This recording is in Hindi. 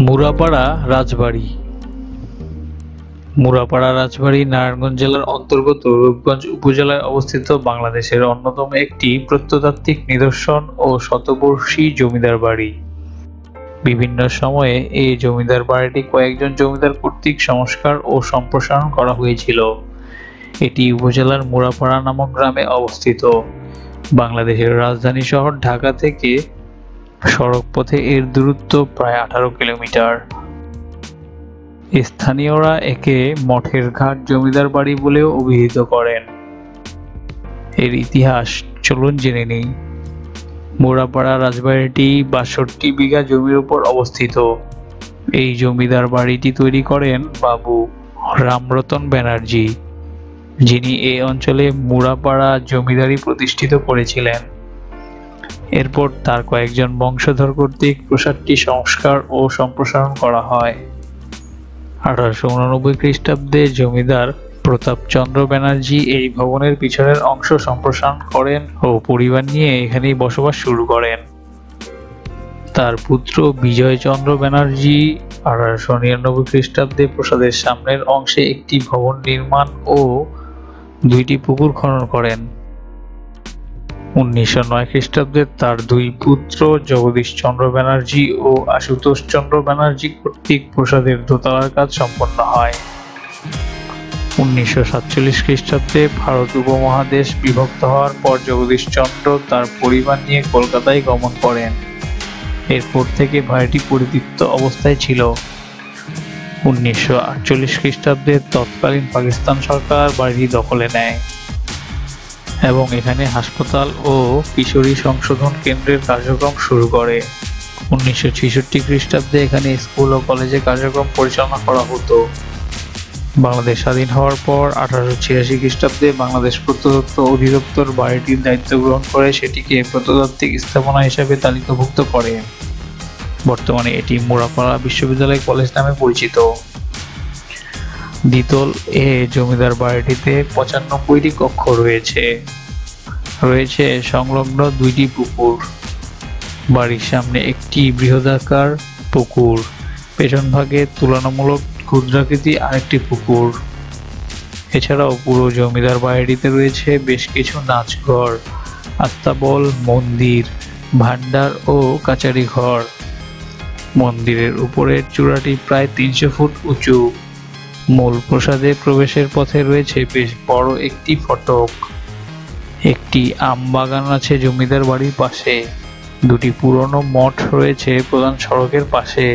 मुड़ापाड़ा राजबाड़ी। मुड़ापाड़ा राजबाड़ी नारायणगंज जिलार अंतर्गत रूपगंज उपजेलाय अवस्थित बांग्लादेशेर अन्यतम एकटी प्रत्नतात्त्विक निदर्शन और शतबर्षी जमीदार बाड़ी। विभिन्न समये एई जमीदार बाड़ीटी कयेकजन जमीदार कर्तृक संस्कार और सम्प्रसारण करा हयेछिल। एटी उपजेलार मुड़ापाड़ा नामक ग्रामे अवस्थित। बांग्लादेशेर राजधानी शहर ढाका थेके सड़क पथे एर दूरत्व प्राय 18 किलोमीटर। स्थानीयरा एके मठेर घाट जमीदार बाड़ी बोलेओ अभिहित करें। एर इतिहास चलुन जेने नेई। मुड़ापाड़ा राजबाड़ीटी 62 बीघा जमिर उपर अवस्थित। एई जमीदार बाड़ीटी तैरी करें बाबू रामरतन बनार्जी, जिनी ए अंचले मुड़ापाड़ा जमीदारी प्रतिष्ठित करेछिलेन। एरपर तार कयेकजन वंशधर कर्तृक प्रासादटी संस्कार और सम्प्रसारण करा हय। 1889 ख्रीष्टाब्दे जमीदार प्रताप चंद्र बनार्जी एई भवनेर पिछनेर अंश सम्प्रसारण करें और परिवार निये एखानेई बसबास शुरू करें। तार पुत्र विजय चंद्र बनार्जी 1899 ख्रीष्टाब्दे प्रासादेर सामनेर अंशे एकटी भवन निर्माण और दुईटी पुकुर खनन करें। 1909 ख्रीष्टाब्दे तार दुई पुत्र जगदीश चंद्र बनार्जी और आशुतोष चंद्र बनार्जी कर्तृक प्रासादेर दোতলার কাজ सम्पन्न হয়। 1947 খ্রিস্টাব্দে भारत उपमहादेश विभक्त হওয়ার পর जगदीश चंद्र তার পরিবার নিয়ে কলকাতায় গমন করেন। এরপর থেকে বাড়িটি পরিত্যক্ত অবস্থায় ছিল। 1948 খ্রিস্টাব্দে তৎকালীন পাকিস্तान सरकार বাড়িটি দখলে নেয় এবং এখানে হাসপাতাল ও কিশোরী সংশোধন কেন্দ্রের কার্যক্রম শুরু করে। 1966 খ্রিস্টাব্দে এখানে স্কুল ও কলেজে কার্যক্রম পরিচালনা করা হতো। বাংলাদেশ স্বাধীন হওয়ার পর 1886 খ্রিস্টাব্দে বাংলাদেশ প্রত্নতত্ত্ব অধিদপ্তর বাড়িটির দায়িত্ব গ্রহণ করে সেটিকে প্রত্নতাত্ত্বিক স্থাপনা হিসেবে তালিকাভুক্ত করে। বর্তমানে এটি মুড়াপাড়া বিশ্ববিদ্যালয় কলেজ নামে পরিচিত। দ্বিতল এ জমিদার বাড়িটিতে 95টি কক্ষ রয়েছে সংলগ্ন দুইটি পুকুর। বাড়ির সামনে একটি বৃহদাকার পুকুর, পেছন ভাগে তুলনামূলক ক্ষুদ্রাকৃতি আরেকটি পুকুর। এছাড়াও পুরো জমিদার বাড়িটিতে রয়েছে বেশ কিছু নাচঘর, আস্তাবল, মন্দির, ভান্ডার ও কাচারি ঘর। মন্দিরের উপরের চূড়াটি প্রায় 300 ফুট উঁচু। মূল প্রসাদে প্রবেশের পথে রয়েছে বেশ বড় একটি ফটক। একটি আম বাগান আছে জমিদার বাড়ির পাশে। দুটি পুরনো মঠ রয়েছে প্রধান সড়কের পাশে।